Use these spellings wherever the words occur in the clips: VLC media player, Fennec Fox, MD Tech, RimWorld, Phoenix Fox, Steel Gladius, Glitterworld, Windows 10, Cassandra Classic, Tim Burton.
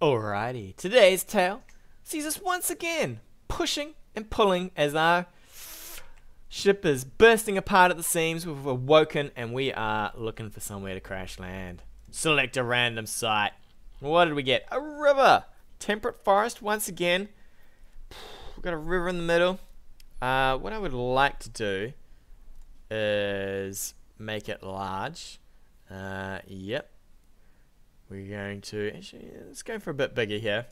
Alrighty, today's tale sees us once again pushing and pulling as our ship is bursting apart at the seams. We've awoken and we are looking for somewhere to crash land. Select a random site. What did we get? A river! Temperate forest once again. We've got a river in the middle. What I would like to do is make it large. Yep. We're going to, actually, let's go for a bit bigger here.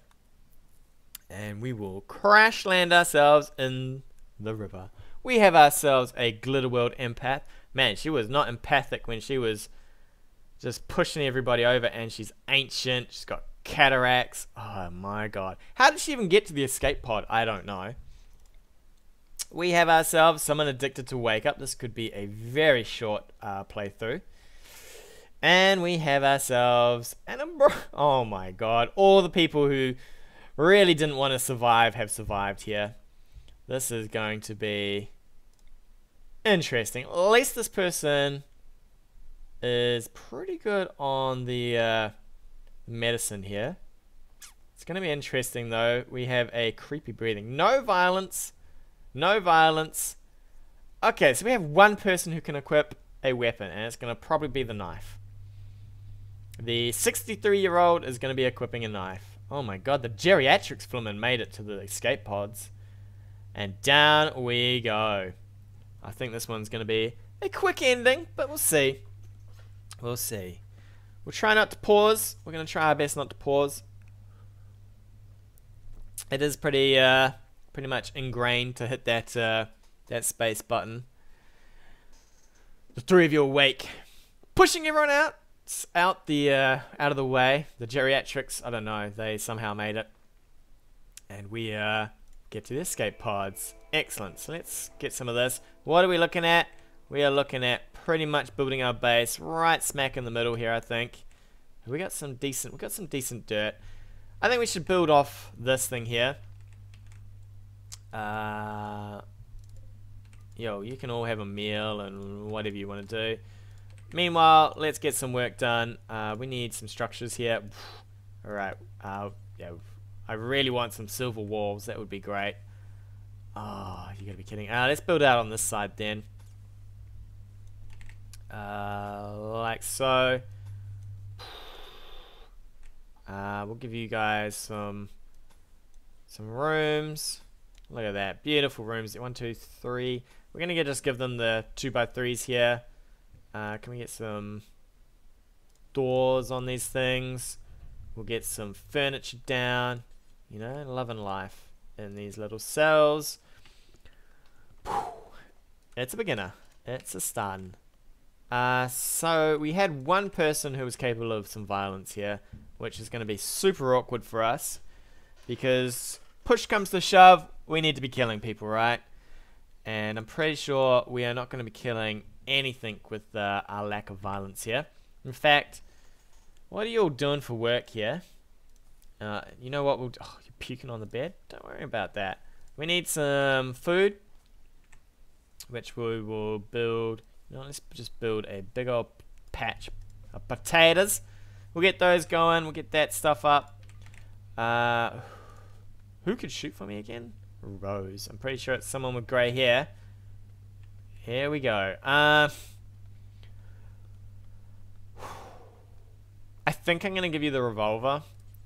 And we will crash land ourselves in the river. We have ourselves a Glitterworld empath. Man, she was not empathic when she was just pushing everybody over, and she's ancient. She's got cataracts. Oh my god. How did she even get to the escape pod? I don't know. We have ourselves someone addicted to wake up. This could be a very short playthrough. And we have ourselves an umbrella. Oh my god. All the people who really didn't want to survive have survived here. This is going to be interesting. At least this person is pretty good on the medicine here. It's going to be interesting though. We have a creepy breathing. No violence. No violence. Okay, so we have one person who can equip a weapon, and it's going to probably be the knife. The 63-year-old is going to be equipping a knife. Oh my god, the geriatrics Flumin made it to the escape pods. And down we go. I think this one's going to be a quick ending, but we'll see. We'll see. We'll try not to pause. We're going to try our best not to pause. It is pretty much ingrained to hit that, that space button. The three of you awake. Pushing everyone out. Out of the way. The geriatrics, I don't know, they somehow made it, and we get to the escape pods. Excellent. So let's get some of this. What are we looking at? We are looking at pretty much building our base right smack in the middle here. I think we got some decent. We got some decent dirt. I think we should build off this thing here. Yo, you can all have a meal and whatever you want to do. Meanwhile, let's get some work done. We need some structures here. Alright, yeah, I really want some silver walls. That would be great. Oh, you gotta be kidding. Let's build out on this side then. Like so. We'll give you guys some rooms. Look at that. Beautiful rooms. 1, 2, 3. We're gonna just give them the 2x3s here. Can we get some doors on these things? We'll get some furniture down. You know, love and life in these little cells. It's a beginner. It's a start. So we had one person who was capable of some violence here, which is going to be super awkward for us because push comes to shove, we need to be killing people, right? And I'm pretty sure we are not going to be killing anything with our lack of violence here. In fact, what are you all doing for work here? You know what we'll do? Oh, you're puking on the bed? Don't worry about that. We need some food, which we will build. No, let's just build a big old patch of potatoes. We'll get those going. We'll get that stuff up. Who could shoot for me again? Rose. I'm pretty sure it's someone with grey hair. Here we go. I think I'm going to give you the revolver.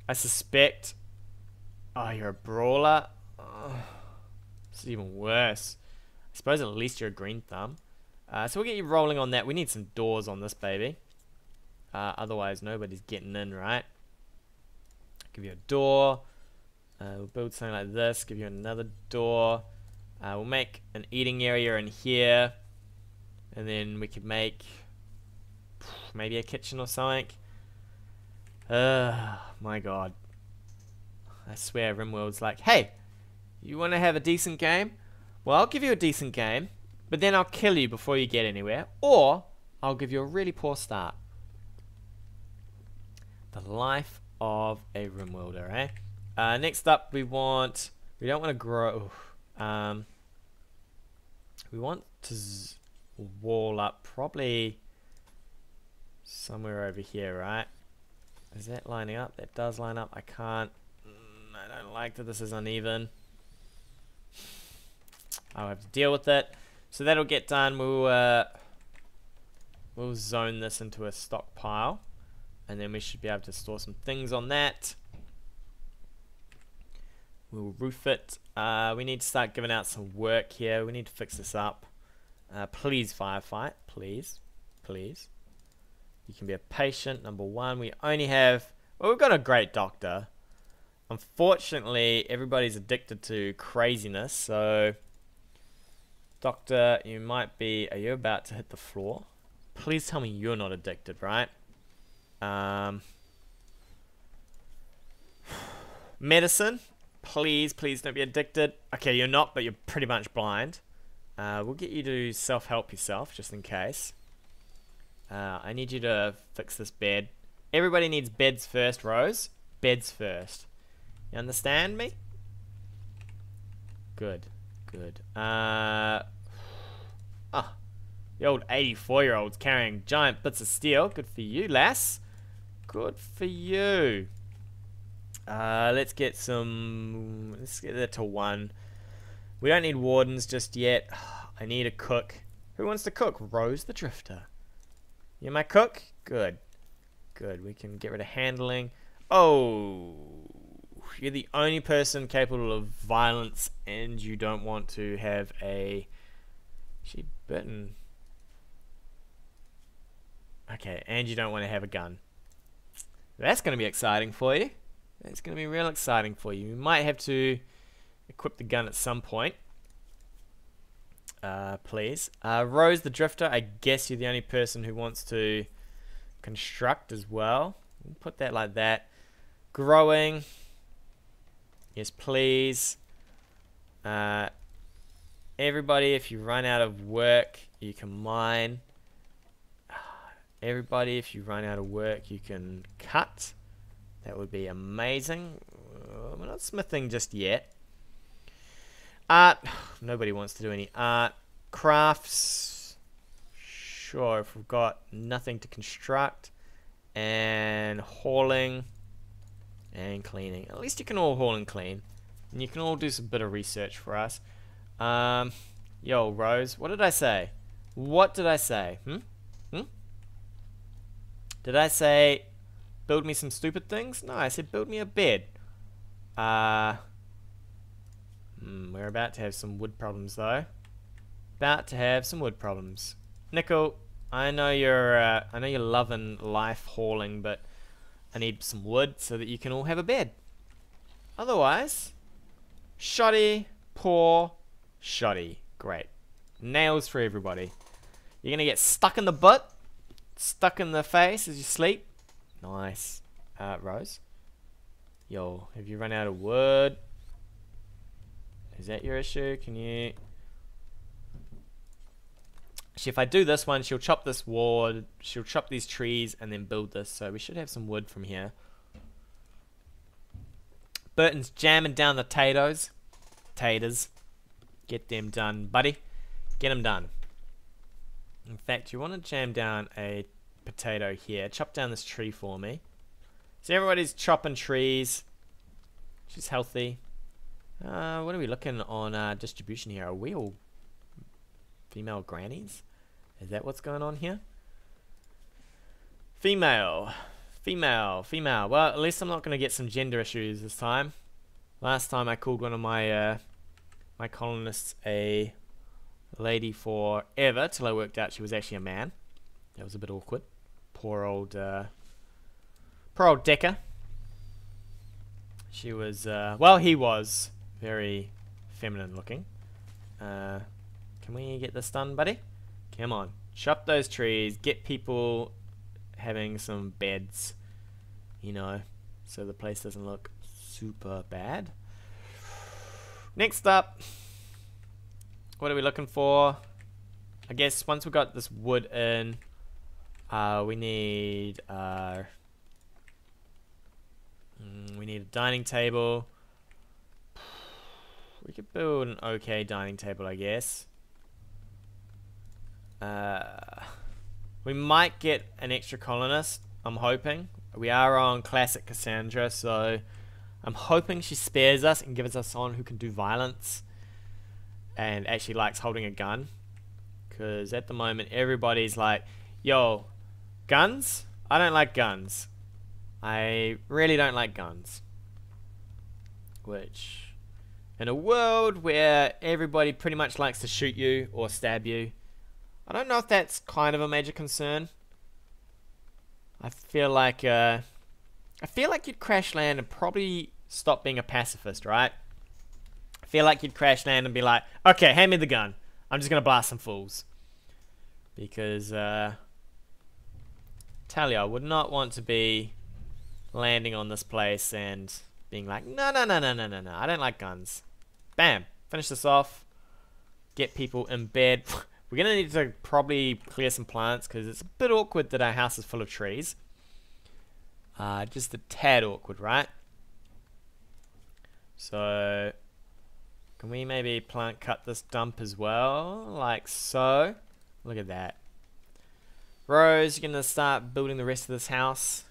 I suspect... Oh, you're a brawler. Oh, this is even worse. I suppose at least you're a green thumb. So we'll get you rolling on that. We need some doors on this baby. Otherwise, nobody's getting in, right? Give you a door. We'll build something like this. Give you another door. We'll make an eating area in here, and then we could make maybe a kitchen or something. My god. I swear RimWorld's like, hey, you want to have a decent game? Well, I'll give you a decent game, but then I'll kill you before you get anywhere, or I'll give you a really poor start. The life of a RimWorlder, eh? Next up, we don't want to grow... we want to wall up probably somewhere over here, right? Is that lining up? That does line up. I can't. I don't like that this is uneven. I'll have to deal with it. So that'll get done. We'll zone this into a stockpile, and then we should be able to store some things on that. We'll roof it. We need to start giving out some work here. We need to fix this up. Please, firefight. Please. Please. You can be a patient, number one. We only have... Well, we've got a great doctor. Unfortunately, everybody's addicted to craziness, so... Doctor, you might be... Are you about to hit the floor? Please tell me you're not addicted, right? Medicine. Please, please don't be addicted. Okay, you're not, but you're pretty much blind. We'll get you to self-help yourself, just in case. I need you to fix this bed. Everybody needs beds first, Rose. Beds first. You understand me? Good, good. The old 84-year-old's carrying giant bits of steel. Good for you, lass. Good for you. Let's get some... Let's get that to one. We don't need wardens just yet. I need a cook. Who wants to cook? Rose the Drifter. You my cook? Good. Good. We can get rid of handling. Oh! You're the only person capable of violence and you don't want to have a... She bitten. Okay, and you don't want to have a gun. That's going to be exciting for you. It's going to be real exciting for you. You might have to equip the gun at some point. Please. Rose the Drifter, I guess you're the only person who wants to construct as well. We'll put that like that. Growing. Yes, please. Everybody, if you run out of work, you can mine. Everybody, if you run out of work, you can cut. That would be amazing. We're not smithing just yet. Art. Nobody wants to do any art. Crafts. Sure, if we've got nothing to construct. And hauling. And cleaning. At least you can all haul and clean. And you can all do some bit of research for us. Yo, Rose. What did I say? What did I say? Did I say... build me some stupid things? No, I said build me a bed. We're about to have some wood problems, though. About to have some wood problems. Nickel, I know you're loving life hauling, but I need some wood so that you can all have a bed. Otherwise, shoddy, poor, shoddy. Great. Nails for everybody. You're gonna get stuck in the butt, stuck in the face as you sleep. Nice. Rose? Yo, have you run out of wood? Is that your issue? Can you... See, if I do this one, she'll chop this wood, she'll chop these trees, and then build this. So we should have some wood from here. Burton's jamming down the potatoes. Taters. Get them done, buddy. Get them done. In fact, you want to jam down a... potato here. Chop down this tree for me. So everybody's chopping trees. She's healthy. What are we looking on distribution here? Are we all female grannies? Is that what's going on here? Female. Female. Female. Well, at least I'm not going to get some gender issues this time. Last time I called one of my my colonists a lady forever till I worked out she was actually a man. That was a bit awkward. Poor old Decker. She was, well, he was very feminine looking. Can we get this done, buddy? Come on, chop those trees. Get people having some beds, you know, so the place doesn't look super bad. Next up, what are we looking for? I guess once we've got this wood in, we need a dining table. We could build an okay dining table, I guess. We might get an extra colonist I'm hoping. We are on classic Cassandra, so I'm hoping she spares us and gives us someone who can do violence and actually likes holding a gun. Because at the moment everybody's like, yo, guns? I don't like guns. I really don't like guns. Which, in a world where everybody pretty much likes to shoot you or stab you, I don't know if that's kind of a major concern. I feel like you'd crash land and probably stop being a pacifist, right? I feel like you'd crash land and be like, okay, hand me the gun. I'm just gonna blast some fools. Because tell you, I would not want to be landing on this place and being like, no, I don't like guns. Bam, finish this off. Get people in bed. We're gonna need to probably clear some plants because it's a bit awkward that our house is full of trees. Just a tad awkward, right? So, can we maybe plant cut this dump as well? Like so. Look at that. Rose, you're gonna start building the rest of this house.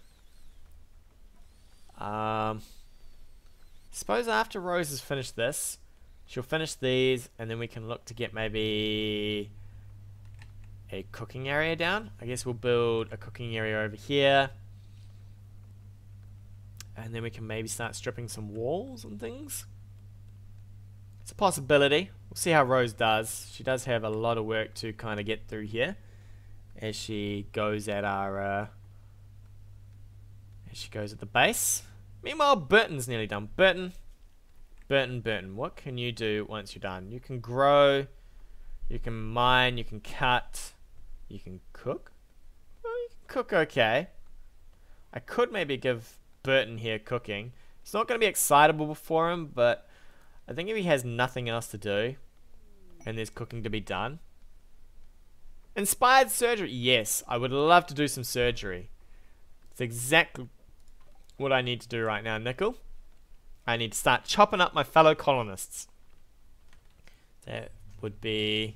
Suppose after Rose has finished this, she'll finish these, and then we can look to get maybe a cooking area down. I guess we'll build a cooking area over here. And then we can maybe start stripping some walls and things. It's a possibility. We'll see how Rose does. She does have a lot of work to kind of get through here as she goes at our the base. Meanwhile, Burton's nearly done. Burton, what can you do once you're done? You can grow, you can mine, you can cut, you can cook. Well, you can cook okay. I could maybe give Burton here cooking. It's not going to be excitable for him, but I think if he has nothing else to do and there's cooking to be done. Inspired surgery. Yes, I would love to do some surgery. It's exactly what I need to do right now, Nickel. I need to start chopping up my fellow colonists. That would be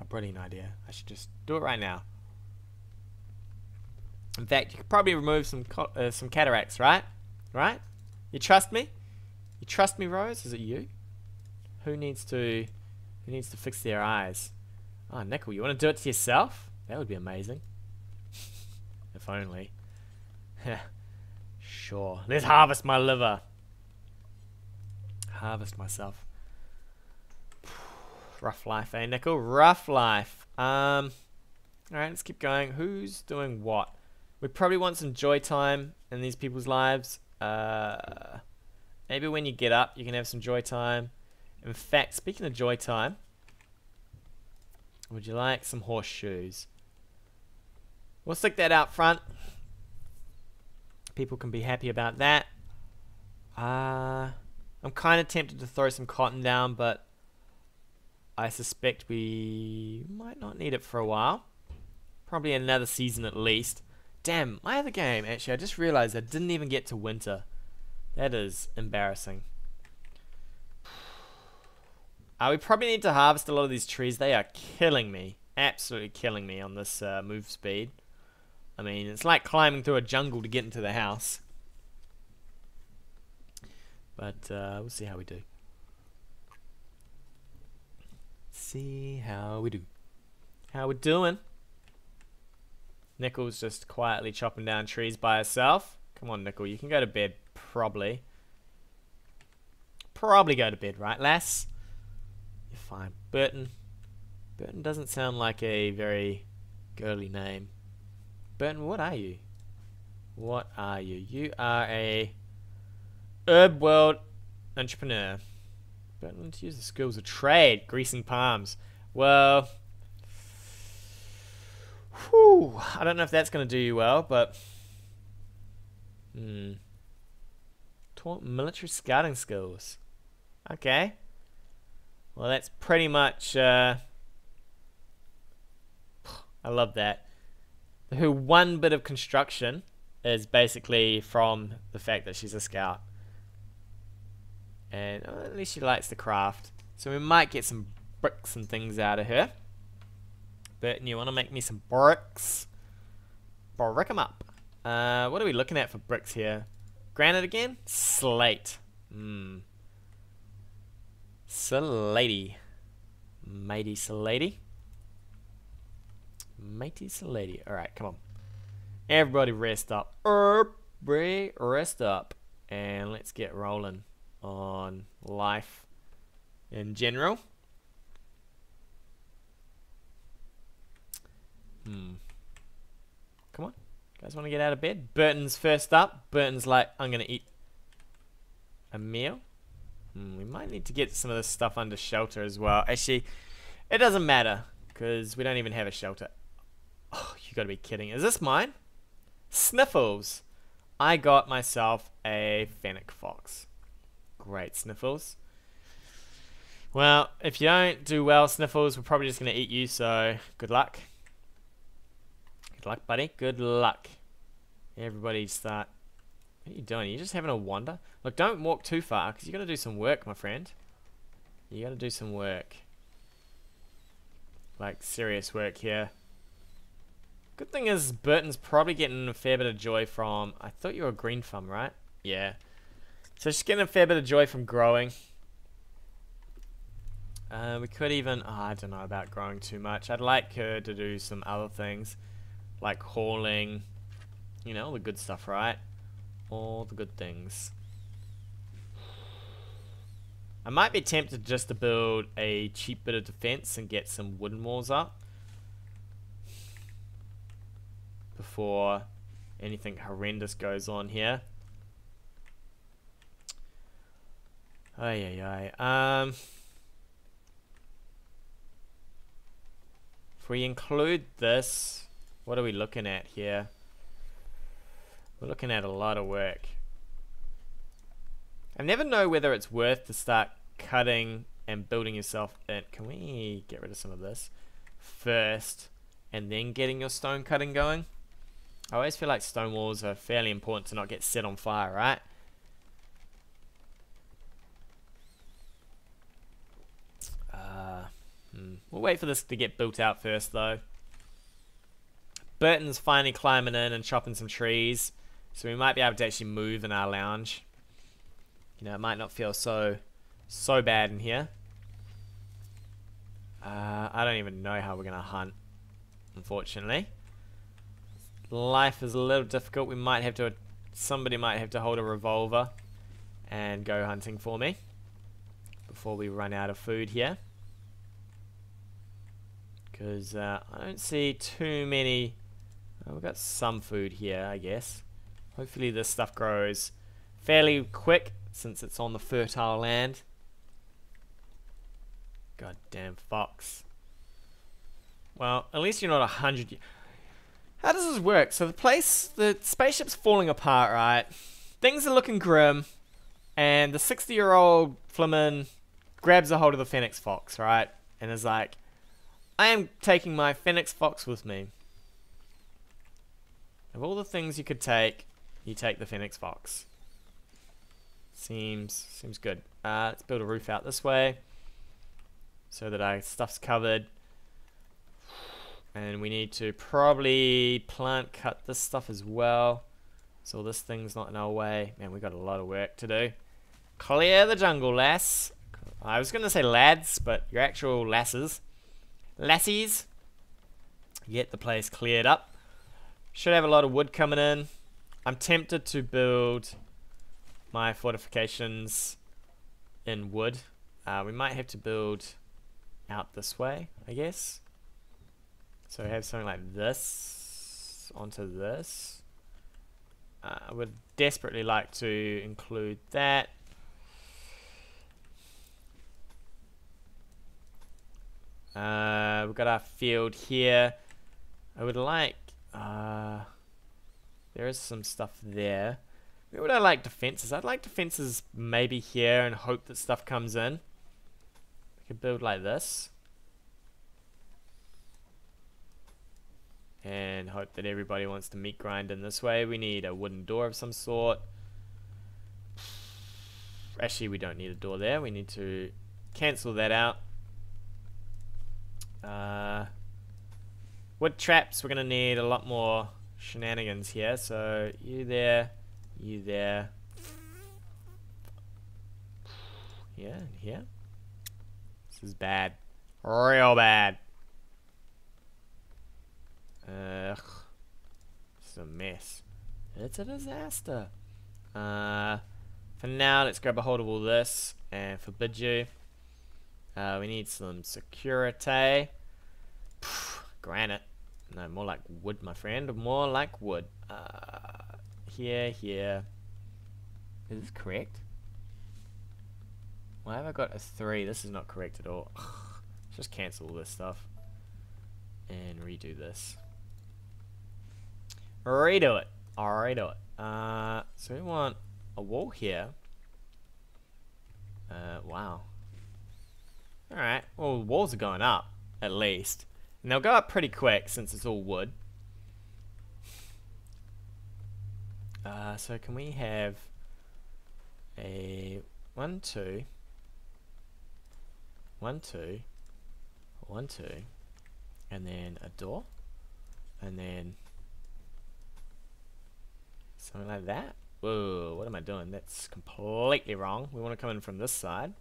a brilliant idea. I should just do it right now. In fact, you could probably remove some cataracts, right? Right? You trust me? You trust me, Rose? Is it you? Who needs to fix their eyes? Oh, Nickel, you want to do it to yourself? That would be amazing. If only. Sure. Let's harvest my liver. Harvest myself. Rough life, eh, Nickel? Rough life. Alright, let's keep going. Who's doing what? We probably want some joy time in these people's lives. Maybe when you get up, you can have some joy time. In fact, speaking of joy time, would you like some horseshoes? We'll stick that out front. People can be happy about that. I'm kind of tempted to throw some cotton down, but I suspect we might not need it for a while. Probably another season at least. Damn, my other game, actually, I just realized I didn't even get to winter. That is embarrassing. We probably need to harvest a lot of these trees. They are killing me. Absolutely killing me on this move speed. I mean, it's like climbing through a jungle to get into the house. But we'll see how we do. See how we do. How we doing? Nickel's just quietly chopping down trees by herself. Come on, Nickel, you can go to bed, probably. Probably go to bed, right, lass? You're fine. Burton. Burton doesn't sound like a very girly name. Burton, what are you? What are you? You are a herb world entrepreneur. Burton, let's use the skills of trade, greasing palms. Well, whew, I don't know if that's going to do you well, but taught military scouting skills. Okay. Well, that's pretty much. I love that. Her one bit of construction is basically from the fact that she's a scout. And at least she likes the craft. So we might get some bricks and things out of her. Burton, you want to make me some bricks? Brick them up. What are we looking at for bricks here? Granite again? Slate. Hmm. Slatey. Matey Slatey. Matey Slatey. Alright, come on. Everybody rest up. Everybody rest up. And let's get rolling on life in general. Hmm. Come on. You guys want to get out of bed? Burton's first up. Burton's like, I'm going to eat a meal. We might need to get some of this stuff under shelter as well. Actually, it doesn't matter because we don't even have a shelter. Oh, you got to be kidding. Is this mine? Sniffles. I got myself a Fennec Fox. Great, Sniffles. Well, if you don't do well, Sniffles, we're probably just going to eat you, so good luck. Good luck, buddy. Good luck. Everybody start... What are you doing? Are you just having a wander? Look, don't walk too far, because you got to do some work, my friend. You got to do some work. Like, serious work here. Good thing is Burton's probably getting a fair bit of joy from... I thought you were a green thumb, right? Yeah. So she's getting a fair bit of joy from growing. We could even... Oh, I don't know about growing too much. I'd like her to do some other things. Like hauling. You know, all the good stuff, right? All the good things. I might be tempted just to build a cheap bit of defense and get some wooden walls up. Before anything horrendous goes on here. If we include this, what are we looking at here? We're looking at a lot of work. I never know whether it's worth to start cutting and building yourself in. Can we get rid of some of this first and then getting your stone cutting going? I always feel like stone walls are fairly important to not get set on fire, right? We'll wait for this to get built out first, though. Burton's finally climbing in and chopping some trees, so we might be able to actually move in our lounge. You know, it might not feel so bad in here. I don't even know how we're going to hunt, unfortunately. Life is a little difficult. We might have to... Somebody might have to hold a revolver and go hunting for me before we run out of food here. Because I don't see too many... Oh, we've got some food here, I guess. Hopefully this stuff grows fairly quick since it's on the fertile land. Goddamn fox. Well, at least you're not 100... How does this work? So the spaceship's falling apart, right? Things are looking grim, and the 60-year-old Flamin grabs a hold of the Phoenix Fox, right? And is like, I am taking my Phoenix Fox with me. Of all the things you could take, you take the Phoenix Fox. Seems good. Let's build a roof out this way so that our stuff's covered. And we need to probably plant cut this stuff as well. So this thing's not in our way. Man, we got a lot of work to do. Clear the jungle, lass. I was going to say lads, but you're actual lasses. Lassies. Get the place cleared up. Should have a lot of wood coming in. I'm tempted to build my fortifications in wood. We might have to build out this way, I guess. So have something like this onto this. I would desperately like to include that. We've got our field here. I would like... there is some stuff there. Where would I like defenses? I'd like defenses maybe here and hope that stuff comes in. We could build like this. And hope that everybody wants to meat grind in this way. We need a wooden door of some sort. Actually, we don't need a door there. We need to cancel that out. Wood traps. We're going to need a lot more shenanigans here. So you there, you there. Yeah, and here. This is bad. Real bad. Ugh. It's a mess. It's a disaster. For now, let's grab a hold of all this and forbid you. We need some security. Granite. No, more like wood, my friend. More like wood. Here, here. Is this correct? Why have I got a 3? This is not correct at all. Ugh. Just cancel all this stuff. And redo this. Redo it. Redo it. So we want a wall here. Wow. Alright. Well, the walls are going up, at least. And they'll go up pretty quick since it's all wood. So can we have a 1, 2. 1, 2. 1, 2. And then a door. And then something like that. Whoa, what am I doing? That's completely wrong. We want to come in from this side.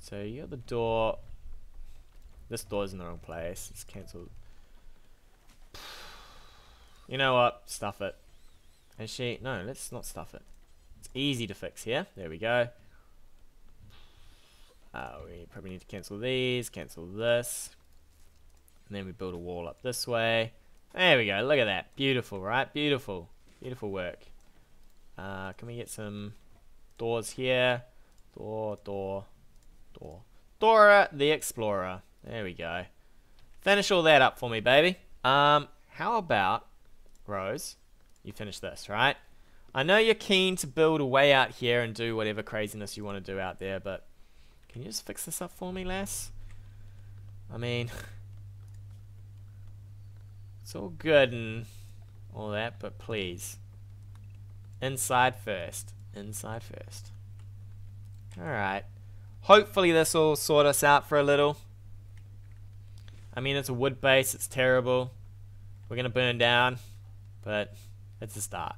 So you got the door. This door's in the wrong place. It's cancelled. You know what? Stuff it. And she... No, let's not stuff it. It's easy to fix here. There we go. We probably need to cancel these. Cancel this. And then we build a wall up this way. There we go. Look at that. Beautiful, right? Beautiful. Beautiful work. Can we get some doors here? Door, door, door. Dora the Explorer. There we go. Finish all that up for me, baby. How about, Rose, you finish this, right? I know you're keen to build a way out here and do whatever craziness you want to do out there, but can you just fix this up for me, lass? I mean, it's all good and all that, but please. Inside first. Inside first. Alright. Hopefully this will sort us out for a little. I mean, it's a wood base, it's terrible. We're gonna burn down, but it's a start.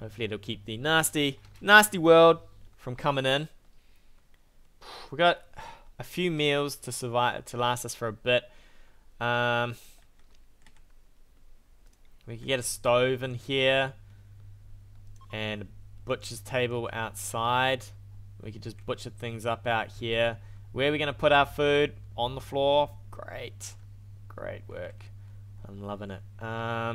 Hopefully it'll keep the nasty, nasty world from coming in. We got a few meals to survive, to last us for a bit. We can get a stove in here and a butcher's table outside. We could just butcher things up out here. Where are we gonna put our food? On the floor. Great. Great work. I'm loving it. How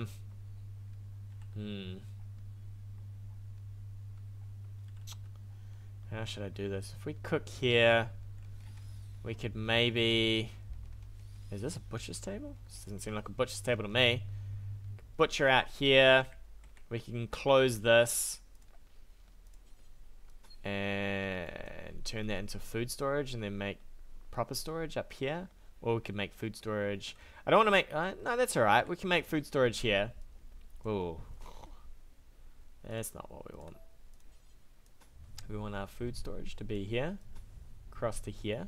should I do this? If we cook here, we could maybe... Is this a butcher's table? This doesn't seem like a butcher's table to me. Butcher out here. We can close this. And turn that into food storage and then make proper storage up here. Or we can make food storage. I don't want to make... no, that's alright. We can make food storage here. Ooh. That's not what we want. We want our food storage to be here. Across to here.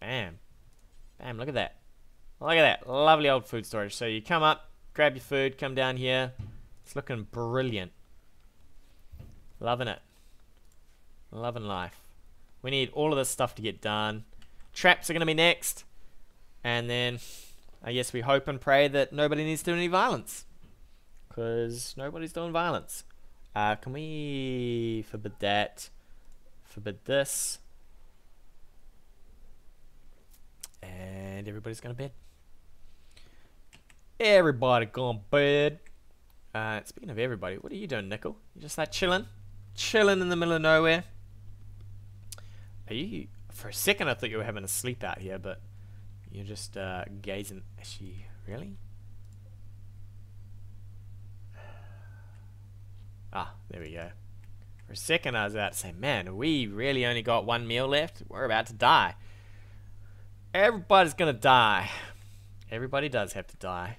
Bam. Bam, look at that. Look at that. Lovely old food storage. So you come up, grab your food, come down here. It's looking brilliant. Loving it. Loving life. We need all of this stuff to get done. Traps are going to be next. And then, I guess we hope and pray that nobody needs to do any violence. Because nobody's doing violence. Can we forbid that? Forbid this. And everybody's going to bed. Everybody gone to bed. Speaking of everybody, what are you doing, Nickel? You just like chilling? Chilling in the middle of nowhere? Are you... For a second I thought you were having a sleep out here, but... You're just gazing. Is she really? Ah, there we go. For a second I was about to say, man, we really only got one meal left. We're about to die. Everybody's gonna die. Everybody does have to die.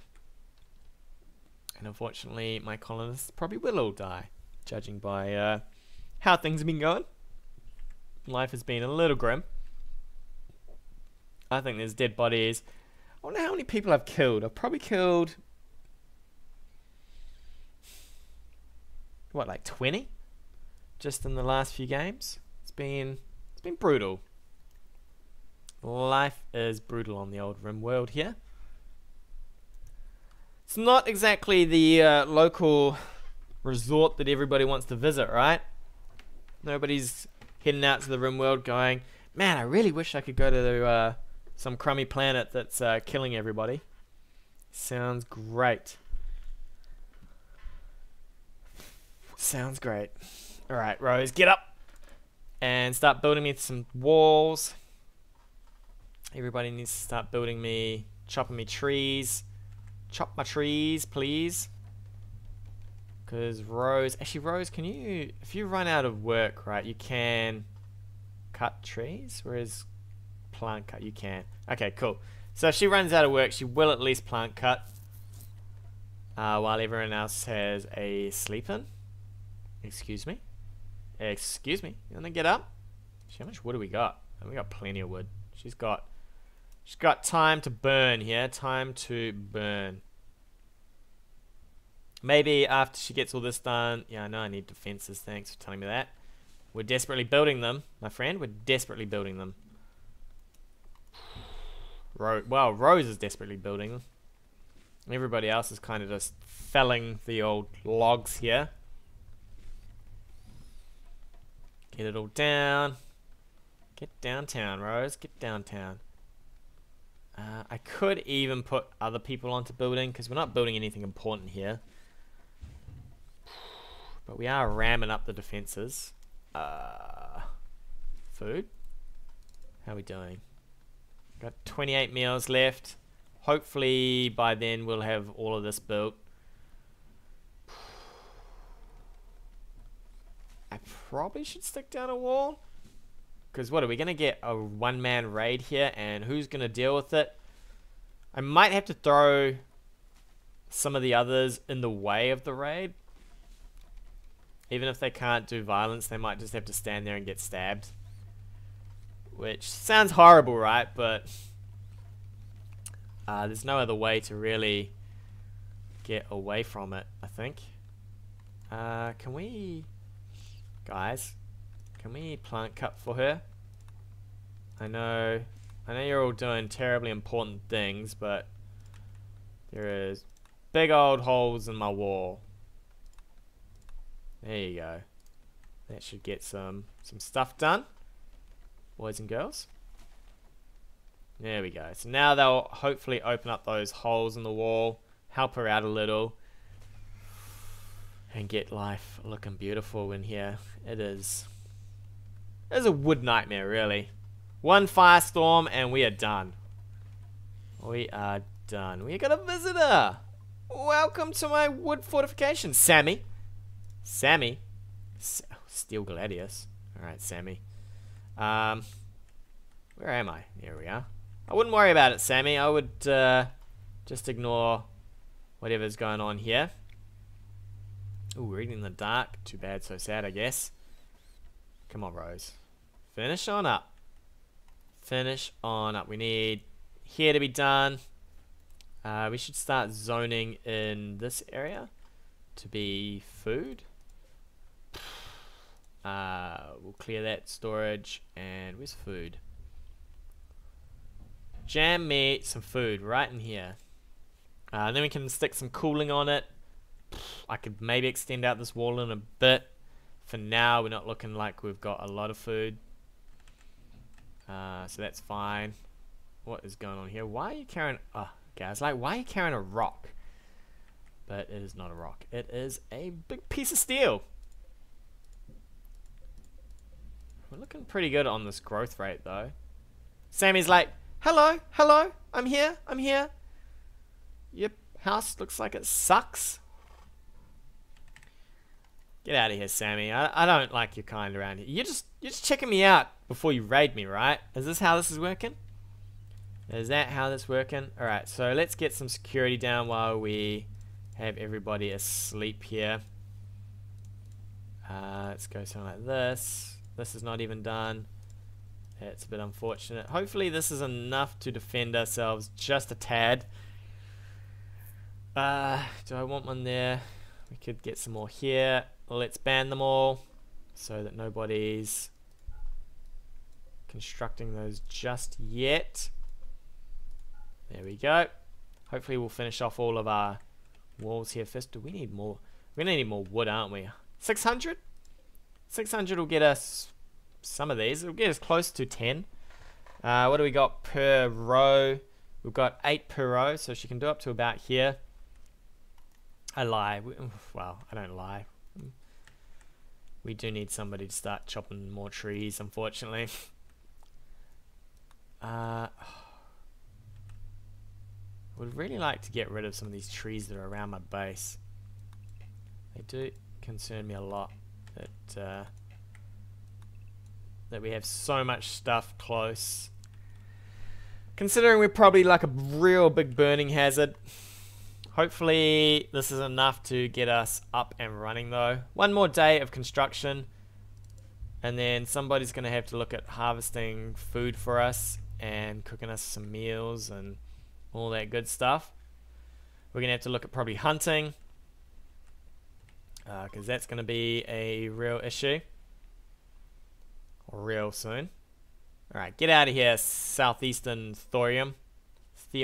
And unfortunately, my colonists probably will all die. Judging by how things have been going. Life has been a little grim. I think there's dead bodies. I wonder how many people I've killed. I've probably killed what, like 20 just in the last few games. It's been brutal. Life is brutal on the old RimWorld here. It's not exactly the local resort that everybody wants to visit, right? Nobody's heading out to the RimWorld going, man, I really wish I could go to the, some crummy planet that's killing everybody. Sounds great. Sounds great. Alright, Rose, get up and start building me some walls. Everybody needs to start building me, chopping me trees. Chop my trees, please. Because Rose... Actually, Rose, can you... If you run out of work, right, you can cut trees? Whereas plant cut, you can. Okay, cool. So if she runs out of work, she will at least plant cut. While everyone else has a sleep in. Excuse me. Excuse me. You want to get up? How much wood do we got? Oh, we got plenty of wood. She's got time to burn here. Time to burn. Maybe after she gets all this done. Yeah, I know I need defenses. Thanks for telling me that. We're desperately building them, my friend. We're desperately building them. Well, Rose is desperately building them. Everybody else is kind of just felling the old logs here. Get it all down. Get downtown, Rose. Get downtown. I could even put other people onto building because we're not building anything important here, but we are ramming up the defenses. Food, how are we doing? Got 28 meals left. Hopefully by then we'll have all of this built. I probably should stick down a wall. Because what, are we going to get a one-man raid here? And who's going to deal with it? I might have to throw some of the others in the way of the raid. Even if they can't do violence, they might just have to stand there and get stabbed. Which sounds horrible, right? But there's no other way to really get away from it, I think. Can we... Guys... Can we plant cut for her? I know you're all doing terribly important things, but there is big old holes in my wall. There you go. That should get some stuff done, boys and girls. There we go. So now they'll hopefully open up those holes in the wall, help her out a little, and get life looking beautiful in here. It is... It's a wood nightmare, really. One firestorm and we are done. We are done. We got a visitor. Welcome to my wood fortification, Sammy. Sammy. Steel Gladius. Alright, Sammy. Where am I? Here we are. I wouldn't worry about it, Sammy. I would just ignore whatever's going on here. Ooh, reading in the dark. Too bad, so sad, I guess. Come on, Rose. Finish on up. Finish on up. We need here to be done. We should start zoning in this area to be food. We'll clear that storage. And where's food? Jam me some food right in here. And then we can stick some cooling on it. I could maybe extend out this wall in a bit. For now, we're not looking like we've got a lot of food. So that's fine. What is going on here? Why are you carrying... Oh, guys, like, why are you carrying a rock? But it is not a rock. It is a big piece of steel. We're looking pretty good on this growth rate, though. Sammy's like, hello, hello, I'm here, I'm here. Your house looks like it sucks. Get out of here, Sammy. I don't like your kind around here. You're just checking me out before you raid me, right? Is this how this is working? Is that how this is working? Alright, so let's get some security down while we have everybody asleep here. Let's go something like this. This is not even done. That's a bit unfortunate. Hopefully this is enough to defend ourselves just a tad. Do I want one there? We could get some more here. Let's ban them all so that nobody's constructing those just yet. There we go. Hopefully we'll finish off all of our walls here first. Do we need more? We're gonna need more wood, aren't we? 600? 600 will get us some of these. It'll get us close to 10. What do we got per row? We've got 8 per row, so she can do up to about here. I lie. Well, I don't lie. We do need somebody to start chopping more trees, unfortunately. Would really like to get rid of some of these trees that are around my base. They do concern me a lot that that we have so much stuff close. Considering we're probably like a real big burning hazard. Hopefully this is enough to get us up and running though. One more day of construction and then somebody's gonna have to look at harvesting food for us and cooking us some meals and all that good stuff. We're gonna have to look at probably hunting because that's gonna be a real issue real soon. Alright, get out of here, southeastern thorium.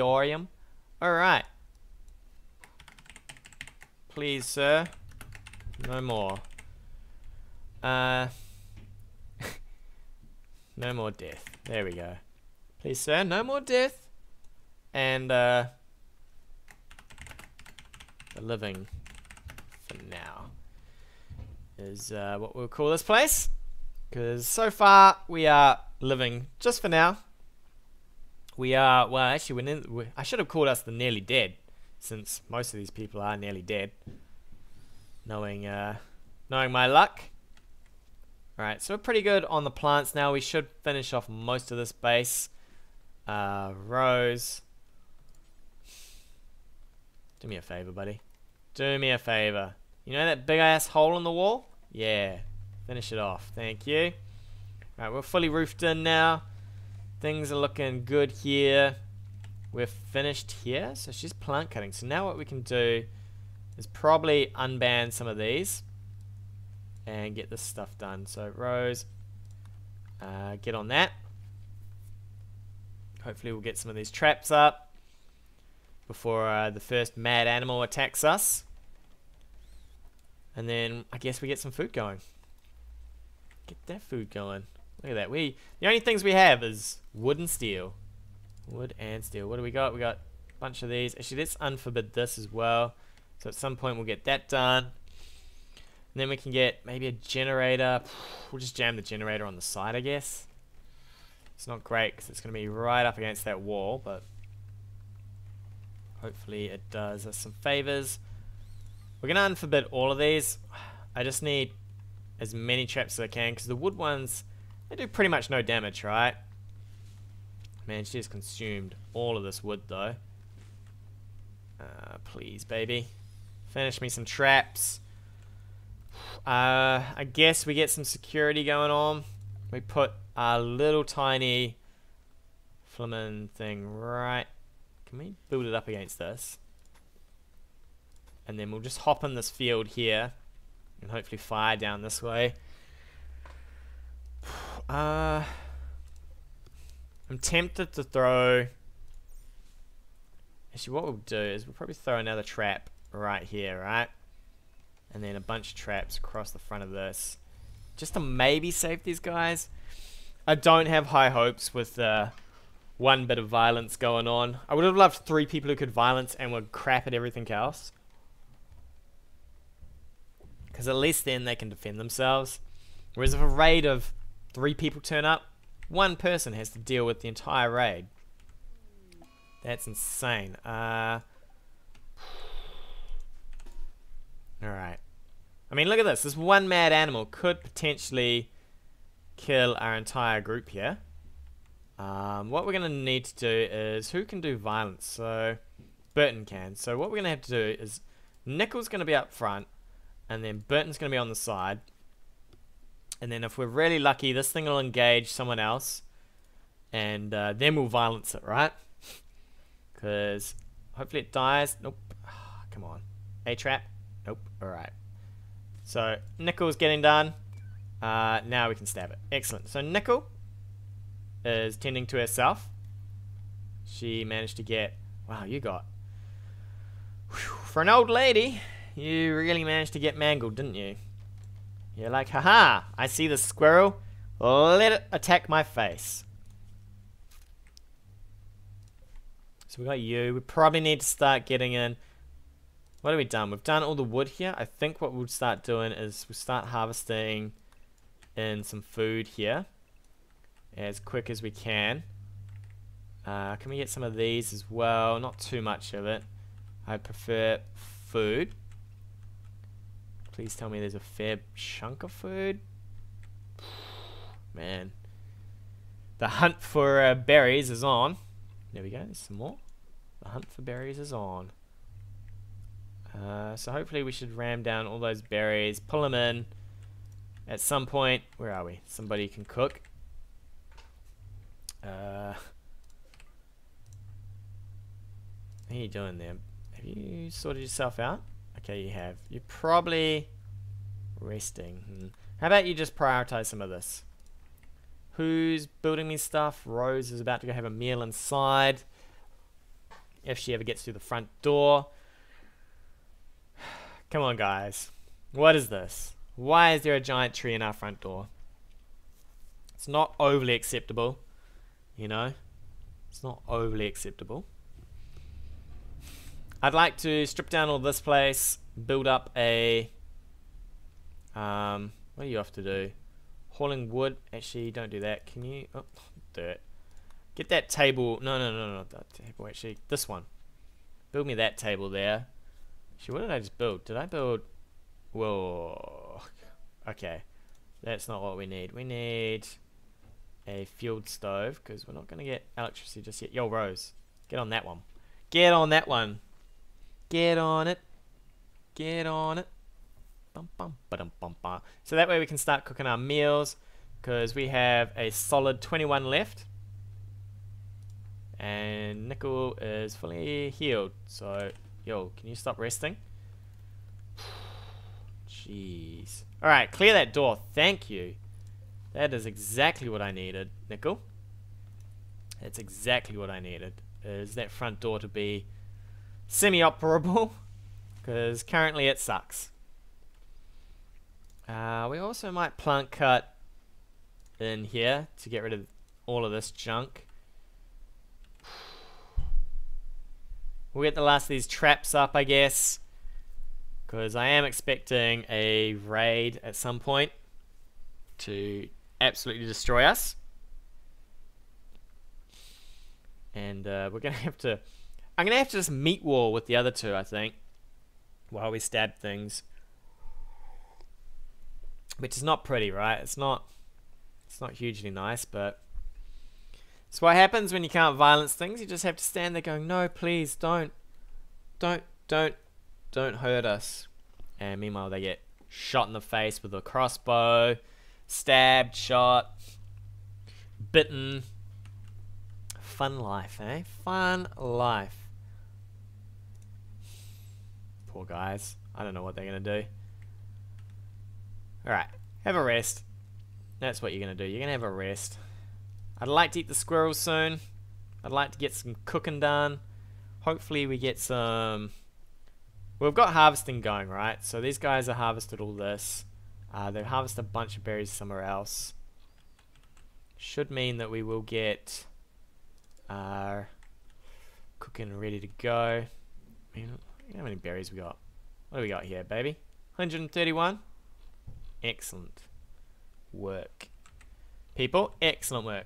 Alright. Please, sir. No more. No more death. There we go. Please, sir. No more death. And, the living for now is, what we'll call this place. Because so far, we are living just for now. We are, well, actually, I should have called us the Nearly Dead, since most of these people are nearly dead. Knowing my luck. Alright, so we're pretty good on the plants now. We should finish off most of this base. Rose. Do me a favor, buddy. Do me a favor. You know that big ass hole in the wall? Yeah. Finish it off. Thank you. Alright, we're fully roofed in now. Things are looking good here. We're finished here. So she's plant cutting. So now what we can do is probably unban some of these and get this stuff done. So Rose, get on that. Hopefully we'll get some of these traps up before the first mad animal attacks us. And then I guess we get some food going. Get that food going. Look at that. The only things we have is wood and steel. Wood and steel. What do we got? We got a bunch of these. Actually, let's unforbid this as well. So at some point we'll get that done. And then we can get maybe a generator. We'll just jam the generator on the side, I guess. It's not great because it's going to be right up against that wall, but hopefully it does us some favors. We're going to unforbid all of these. I just need as many traps as I can, because the wood ones, they do pretty much no damage, right? Man, she just consumed all of this wood, though. Please, baby. Finish me some traps. I guess we get some security going on. We put our little tiny flamin thing right... Can we build it up against this? And then we'll just hop in this field here. And hopefully fire down this way. I'm tempted to throw... Actually, what we'll do is we'll probably throw another trap right here, right? And then a bunch of traps across the front of this. Just to maybe save these guys. I don't have high hopes with one bit of violence going on. I would have loved 3 people who could violence and would crap at everything else. Because at least then they can defend themselves. Whereas if a raid of 3 people turn up, 1 person has to deal with the entire raid. That's insane. Alright. I mean, look at this. This one mad animal could potentially kill our entire group here. What we're going to need to do is... Who can do violence? So, Burton can. So what we're going to have to do is... Nickel's going to be up front. And then Burton's going to be on the side. And then if we're really lucky, this thing will engage someone else. And then we'll violence it, right? Because hopefully it dies. Nope. Come on. A trap. Nope. Alright. So nickel's getting done. Now we can stab it. Excellent. So nickel is tending to herself. She managed to get... Wow, you got... Whew, for an old lady, you really managed to get mangled, didn't you? You're like, haha, I see the squirrel. Let it attack my face. So we got you. We probably need to start getting in. What have we done? We've done all the wood here. I think what we'll start doing is we'll start harvesting in some food here as quick as we can. Can we get some of these as well? Not too much of it. I prefer food. Please tell me there's a fair chunk of food. Man. The hunt for berries is on. There we go. There's some more. The hunt for berries is on. So hopefully we should ram down all those berries, pull them in. At some point, where are we? Somebody can cook. How are you doing there? Have you sorted yourself out? Okay, you have. You're probably resting. How about you just prioritize some of this? Who's building me stuff? Rose is about to go have a meal inside. If she ever gets through the front door. Come on, guys. What is this? Why is there a giant tree in our front door? It's not overly acceptable. You know? It's not overly acceptable. I'd like to strip down all this place. Build up a... what do you have to do? Hauling wood. Actually, don't do that. Can you... Oh, dirt. Get that table. No, not that table. Actually, this one. Build me that table there. Actually, what did I just build? Did I build... Whoa. Okay. That's not what we need. We need a fueled stove, because we're not going to get electricity just yet. Yo, Rose. Get on that one. Get on that one. Get on it. Get on it. Bum, bum, ba-dum, bum, bum. So that way we can start cooking our meals, because we have a solid 21 left. And nickel is fully healed. So... Yo, can you stop resting? Jeez. Alright, clear that door. Thank you. That is exactly what I needed, nickel. That's exactly what I needed. Is that front door to be semi-operable. Because currently it sucks. We also might plant cut in here to get rid of all of this junk. We'll get the last of these traps up, I guess, because I am expecting a raid at some point to absolutely destroy us. And we're going to have to... I'm going to have to just meat wall with the other two, I think, while we stab things. Which is not pretty, right? It's not hugely nice, but... So what happens when you can't violence things? You just have to stand there going, no, please, don't hurt us. And meanwhile, they get shot in the face with a crossbow, stabbed, shot, bitten. Fun life, eh? Fun life. Poor guys. I don't know what they're going to do. All right, have a rest. That's what you're going to do. You're going to have a rest. I'd like to eat the squirrel soon. I'd like to get some cooking done. Hopefully we get some... We've got harvesting going, right? So these guys have harvested all this. They've harvested a bunch of berries somewhere else. Should mean that we will get our cooking ready to go. Man, how many berries we got? What do we got here, baby? 131? Excellent work. People, excellent work.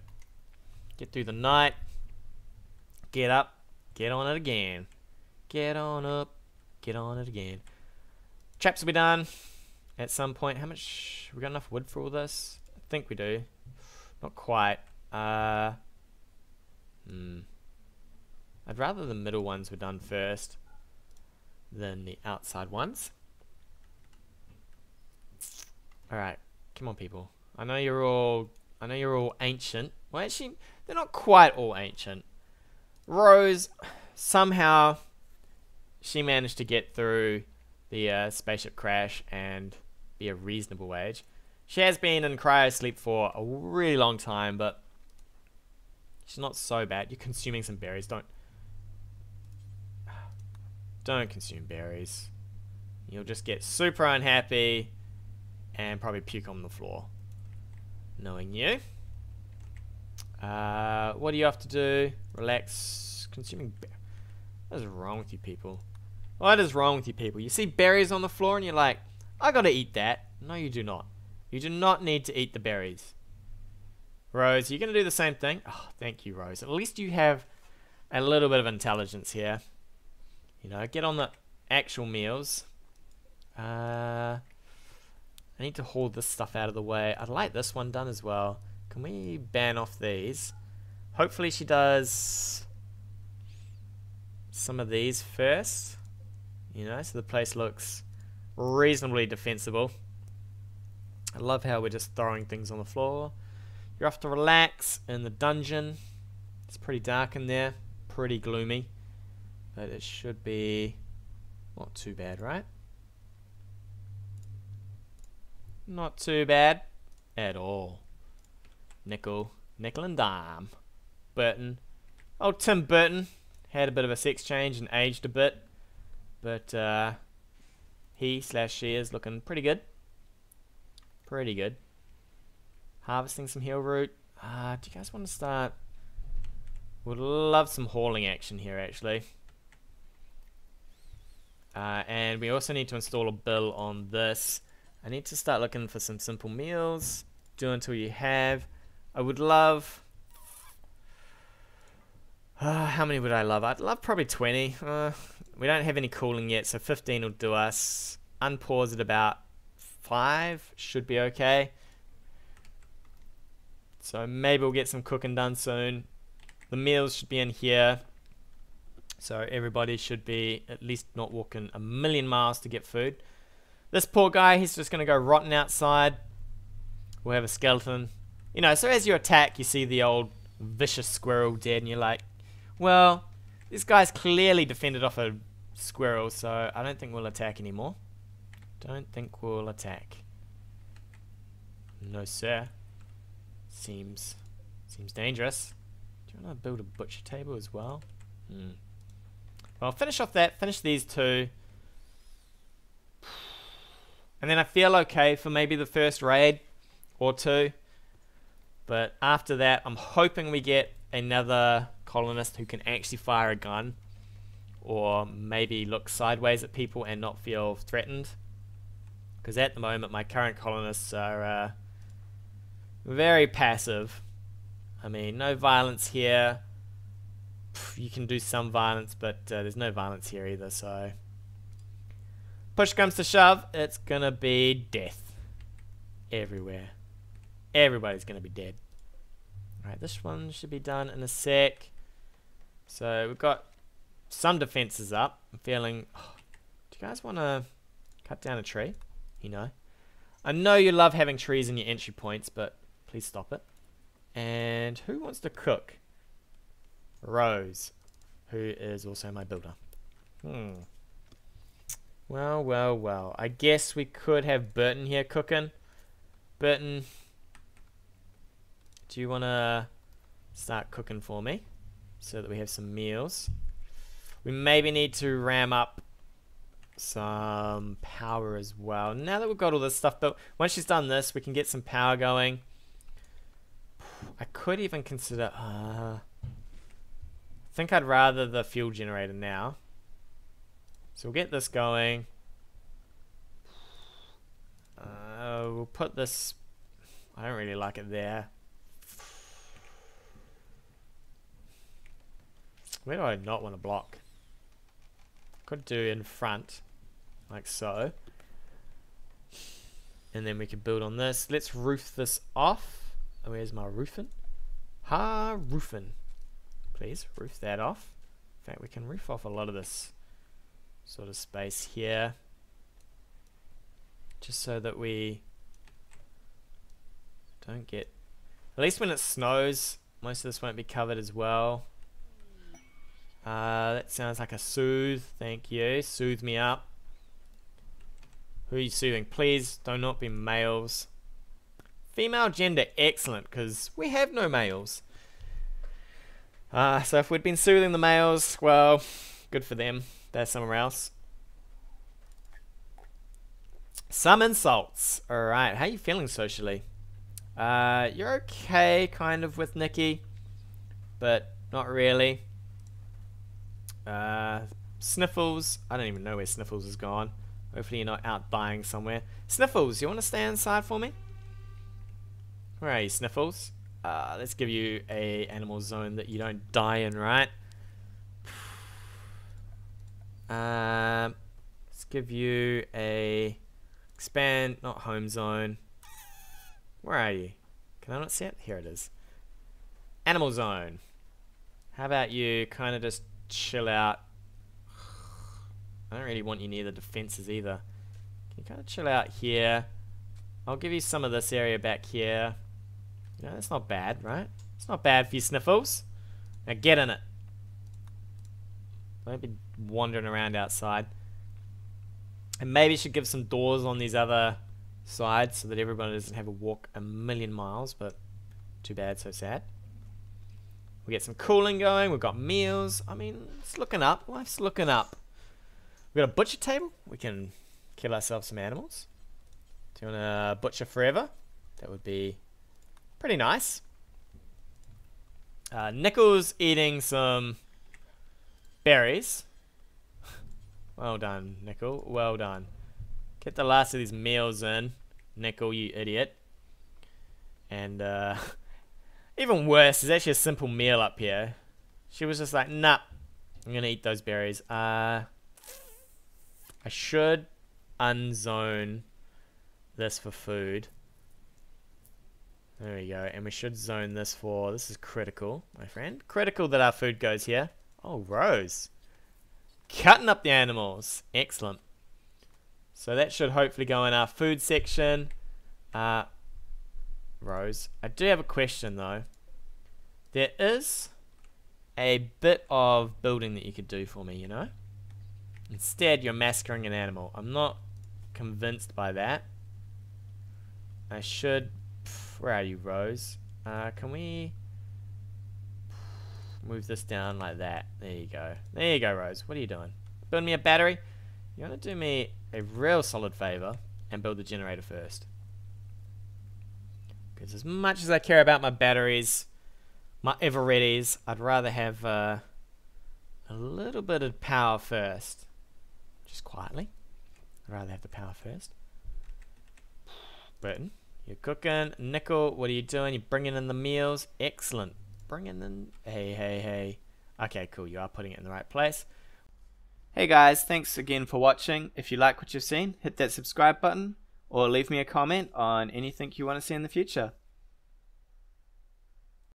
Get through the night. Get up. Get on it again. Get on up. Get on it again. Traps will be done at some point. How much? We got enough wood for all this? I think we do. Not quite. I'd rather the middle ones were done first than the outside ones. Alright. Come on, people. I know you're all ancient. Well, actually, they're not quite all ancient. Rose, somehow, she managed to get through the spaceship crash and be a reasonable wage. She has been in cryo sleep for a really long time, but she's not so bad. You're consuming some berries. Don't consume berries. You'll just get super unhappy and probably puke on the floor. Knowing you. What do you have to do? Relax. Consuming berries. What is wrong with you people? What is wrong with you people? You see berries on the floor and you're like, I gotta eat that. No, you do not. You do not need to eat the berries. Rose, you're gonna do the same thing? Oh, thank you, Rose. At least you have a little bit of intelligence here. You know, get on the actual meals. I need to haul this stuff out of the way. I'd like this one done as well. Can we ban off these? Hopefully she does some of these first. You know, so the place looks reasonably defensible. I love how we're just throwing things on the floor. You're off to relax in the dungeon. It's pretty dark in there. Pretty gloomy. But it should be not too bad, right? Not too bad at all. Nickel and dime. Burton. Oh, Tim Burton had a bit of a sex change and aged a bit. But he/she is looking pretty good. Pretty good. Harvesting some heel root. Do you guys want to start? Would love some hauling action here, actually. And we also need to install a bill on this. I need to start looking for some simple meals. Do until you have. I would love... how many would I love? I'd love probably 20. We don't have any cooling yet, so 15 will do us. Unpause at about 5. Should be okay. So maybe we'll get some cooking done soon. The meals should be in here. So everybody should be at least not walking a million miles to get food. This poor guy, he's just going to go rotten outside. We'll have a skeleton. You know, so as you attack, you see the old vicious squirrel dead. And you're like, well, this guy's clearly defended off a squirrel. So I don't think we'll attack anymore. Don't think we'll attack. No, sir. Seems dangerous. Do you want to build a butcher table as well? Well, finish off that. Finish these two. And then I feel okay for maybe the first raid or two. But after that, I'm hoping we get another colonist who can actually fire a gun. Or maybe look sideways at people and not feel threatened. Because at the moment, my current colonists are very passive. I mean, no violence here. You can do some violence, but there's no violence here either, so... Push comes to shove, it's gonna be death. Everywhere. Everybody's gonna be dead. Alright, this one should be done in a sec. So, we've got some defenses up. I'm feeling... Oh, do you guys want to cut down a tree? You know. I know you love having trees in your entry points, but please stop it. And who wants to cook? Rose, who is also my builder. Well, well, well. I guess we could have Burton here cooking. Burton, do you want to start cooking for me so that we have some meals? We maybe need to ram up some power as well. Now that we've got all this stuff built, once she's done this, we can get some power going. I could even consider... I think I'd rather the fuel generator now. So we'll get this going. We'll put this... I don't really like it there. Where do I not want to block? Could do in front. Like so. And then we could build on this. Let's roof this off. Oh, where's my roofing? Roofing. Please roof that off. In fact, we can roof off a lot of this sort of space here, just so that we don't get, at least when it snows, most of this won't be covered as well. That sounds like a soothe. Thank you. Soothe me up. Who are you soothing? Please do not be males. Female gender, excellent, because we have no males. So if we'd been soothing the males, well, good for them. They're somewhere else. Some insults. Alright, how are you feeling socially? You're okay, kind of, with Nikki, but not really. Sniffles. I don't even know where Sniffles is gone. Hopefully you're not out buying somewhere. Sniffles, you want to stay inside for me? Where are you, Sniffles? Let's give you a animal zone that you don't die in, right? Let's give you a expand, not home zone. Where are you? Can I not see it? Here it is. Animal zone. How about you kind of just chill out? I don't really want you near the defenses either. Can you kind of chill out here? I'll give you some of this area back here. You know, that's not bad, right? It's not bad for you, Sniffles. Now get in it. Don't be wandering around outside. And maybe you should give some doors on these other sides so that everybody doesn't have to walk a million miles, but too bad, so sad. We get some cooling going, we've got meals. I mean, it's looking up, life's looking up. We've got a butcher table, we can kill ourselves some animals. Do you want to butcher forever? That would be pretty nice. Nickel's eating some berries. Well done, Nickel, well done. Get the last of these meals in, Nickel, you idiot. And even worse, there's actually a simple meal up here. She was just like, nah, I'm gonna eat those berries. I should unzone this for food. There we go, and we should zone this for, this is critical, my friend. Critical that our food goes here. Oh, Rose. Cutting up the animals, excellent. So that should hopefully go in our food section. Rose, I do have a question though. There is a bit of building that you could do for me, you know? Instead, you're massacring an animal. I'm not convinced by that. I should... Where are you, Rose? Can we... move this down like that. There you go. There you go, Rose. What are you doing? Building me a battery? You want to do me a real solid favor and build the generator first. Because as much as I care about my batteries, my ever-readies, I'd rather have a little bit of power first. Just quietly. I'd rather have the power first. Burton, you're cooking. Nickel, what are you doing? You're bringing in the meals. Excellent. Bringing in... Hey, hey, hey. Okay, cool. You are putting it in the right place. Hey guys, thanks again for watching. If you like what you've seen, hit that subscribe button or leave me a comment on anything you want to see in the future.